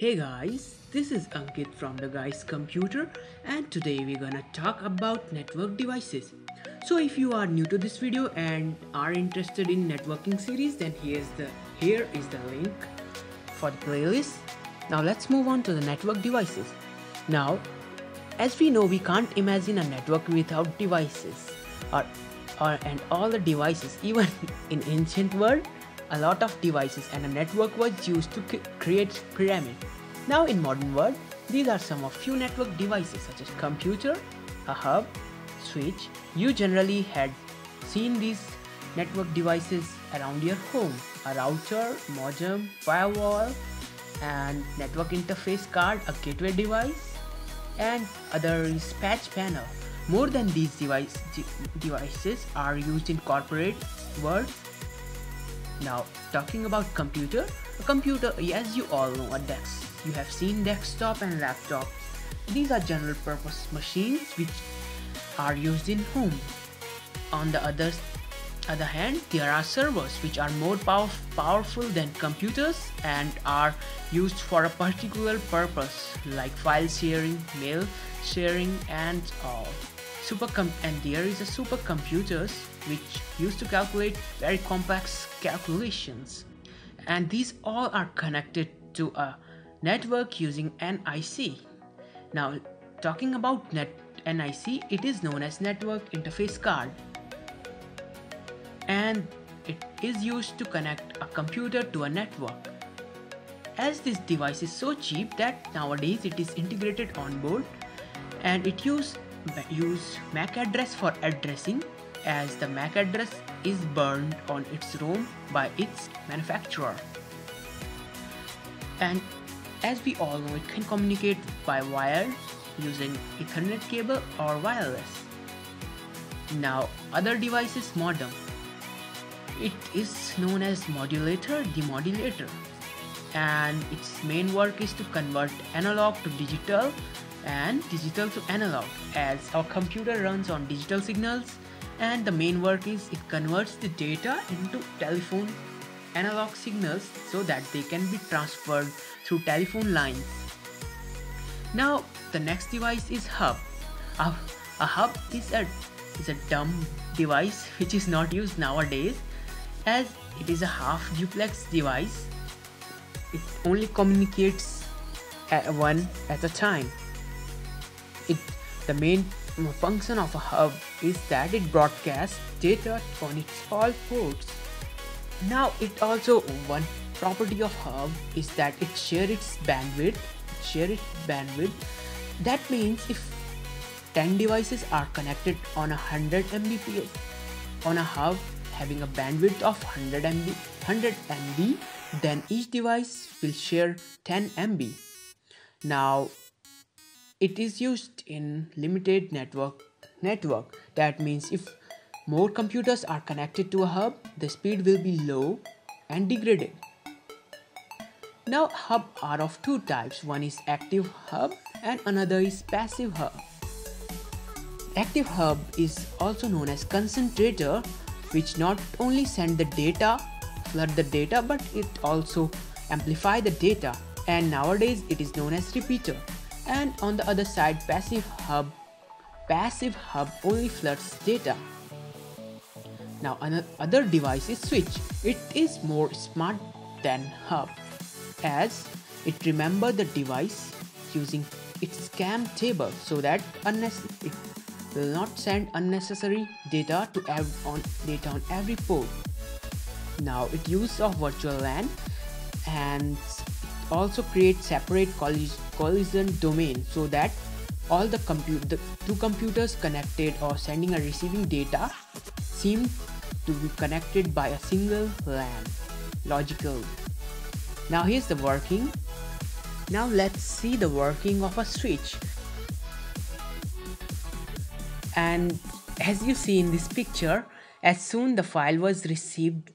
Hey guys, this is Ankit from The Guy's Computer, and today we're gonna talk about network devices. So if you are new to this video and are interested in networking series, then here is the link for the playlist. Now let's move on to the network devices. Now, as we know, we can't imagine a network without devices, and all the devices, even in ancient world. A lot of devices and a network was used to create pyramid. Now in modern world, these are some of few network devices such as computer, a hub, switch. You generally had seen these network devices around your home. A router, modem, firewall, and network interface card, a gateway device, and other is patch panel. More than these devices are used in corporate world. Now talking about computer, a computer, as you all know, a desk. You have seen desktop and laptop. These are general purpose machines which are used in home. On the other hand, there are servers which are more powerful than computers and are used for a particular purpose like file sharing, mail sharing, and all. And there is a supercomputers which used to calculate very complex calculations, and these all are connected to a network using NIC. Now talking about NIC, it is known as network interface card, and it is used to connect a computer to a network. As this device is so cheap that nowadays it is integrated on board, and it use MAC address for addressing, as the MAC address is burned on its ROM by its manufacturer. And as we all know, it can communicate by wire using Ethernet cable or wireless. Now other devices, modem. It is known as modulator, demodulator, and its main work is to convert analog to digital and digital to analog, as our computer runs on digital signals, and the main work is it converts the data into telephone analog signals so that they can be transferred through telephone lines. Now the next device is hub. A hub is a dumb device which is not used nowadays, as it is a half duplex device. It only communicates one at a time. The main function of a hub is that it broadcasts data on its all ports. Now it also, one property of hub is that it shares its bandwidth. That means if 10 devices are connected on 100 Mbps on a hub having a bandwidth of 100 MB, then each device will share 10 MB. Now it is used in limited network. That means if more computers are connected to a hub, the speed will be low and degraded. Now hub are of two types. One is active hub and another is passive hub. Active hub is also known as concentrator, which not only flood the data, but it also amplify the data, and nowadays it is known as repeater. And on the other side, passive hub only floods data. Now another device is switch. It is more smart than hub, as it remembers the device using its CAM table so that it will not send unnecessary data on every port. Now it uses of virtual LAN, and also create separate collision domain so that all the two computers connected or sending or receiving data seem to be connected by a single LAN. Logical. Now here's the working. Now let's see the working of a switch. And as you see in this picture, as soon the file was received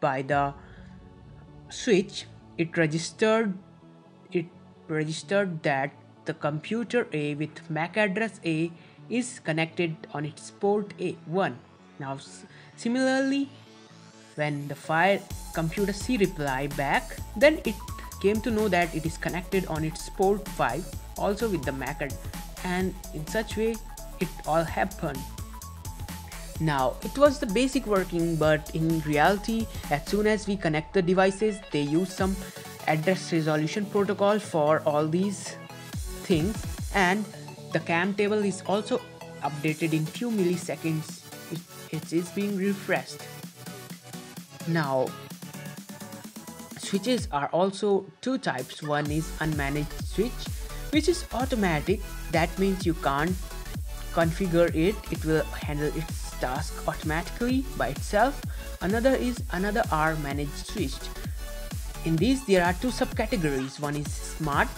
by the switch, it registered that the computer A with MAC address A is connected on its port A1. Now similarly, when the computer C reply back, then it Came to know that it is connected on its port 5 also with the MAC, and in such way it all happened. Now it was the basic working, but in reality as soon as we connect the devices, they use some address resolution protocol for all these things, and the CAM table is also updated in few milliseconds. It is being refreshed. Now switches are also two types. One is unmanaged switch, which is automatic. That means you can't configure it, it will handle its task automatically by itself. Another is managed switch. In these there are two subcategories. One is smart,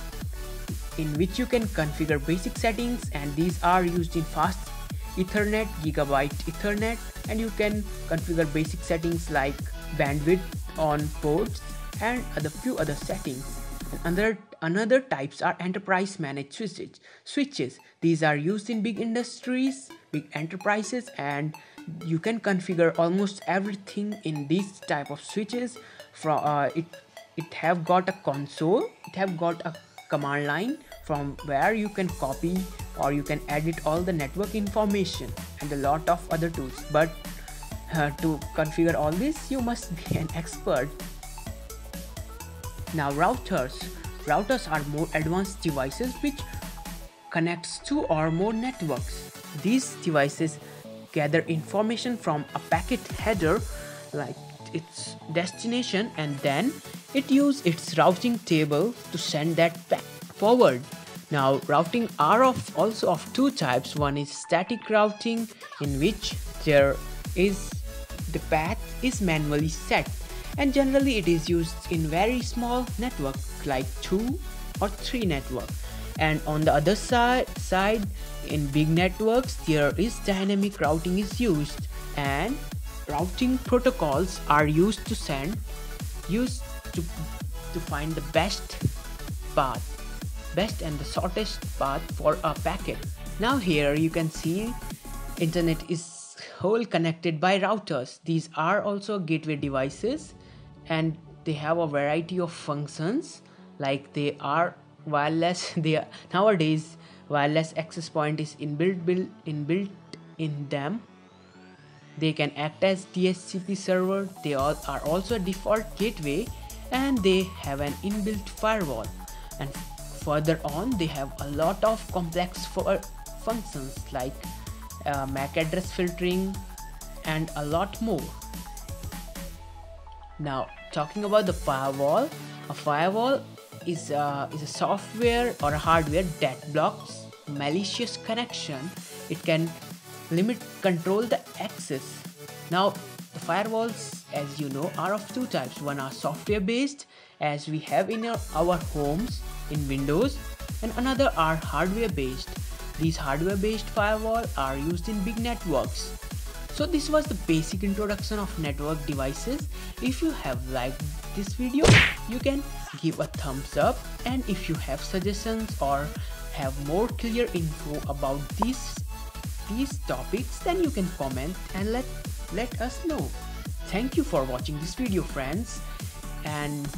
in which you can configure basic settings, and these are used in fast Ethernet, gigabit Ethernet, and you can configure basic settings like bandwidth on ports and a few other settings. Another types are enterprise managed switches. These are used in big industries, big enterprises, and you can configure almost everything in these type of switches. From it have got a console, it have got a command line from where you can copy or you can edit all the network information and a lot of other tools. But to configure all this you must be an expert. Now routers are more advanced devices which connects two or more networks. These devices gather information from a packet header like its destination, and then it uses its routing table to send that back forward. Now routing are also of two types. One is static routing, in which the path is manually set, and generally it is used in very small networks like 2 or 3 networks. And on the other side, in big networks there is dynamic routing is used, and routing protocols are used to find the best and the shortest path for a packet. Now here you can see internet is whole connected by routers. These are also gateway devices, and they have a variety of functions, like they are wireless. Nowadays wireless access point is inbuilt in them. They can act as DHCP server. They are also a default gateway, and they have an inbuilt firewall. And further on they have a lot of complex functions like MAC address filtering and a lot more. Now talking about the firewall, a firewall is a software or a hardware that blocks malicious connection. It can control the access. Now the firewalls, as you know, are of two types. One are software based, as we have in our homes in Windows, and another are hardware based. These hardware based firewalls are used in big networks. So this was the basic introduction of network devices. If you have liked this video, you can give a thumbs up, and if you have suggestions or have more clear info about these topics, then you can comment and let us know. Thank you for watching this video, friends, and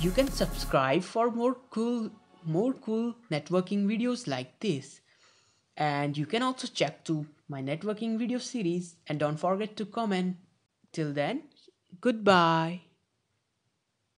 you can subscribe for more cool networking videos like this. And you can also check to my networking video series, and don't forget to comment. Till then, goodbye.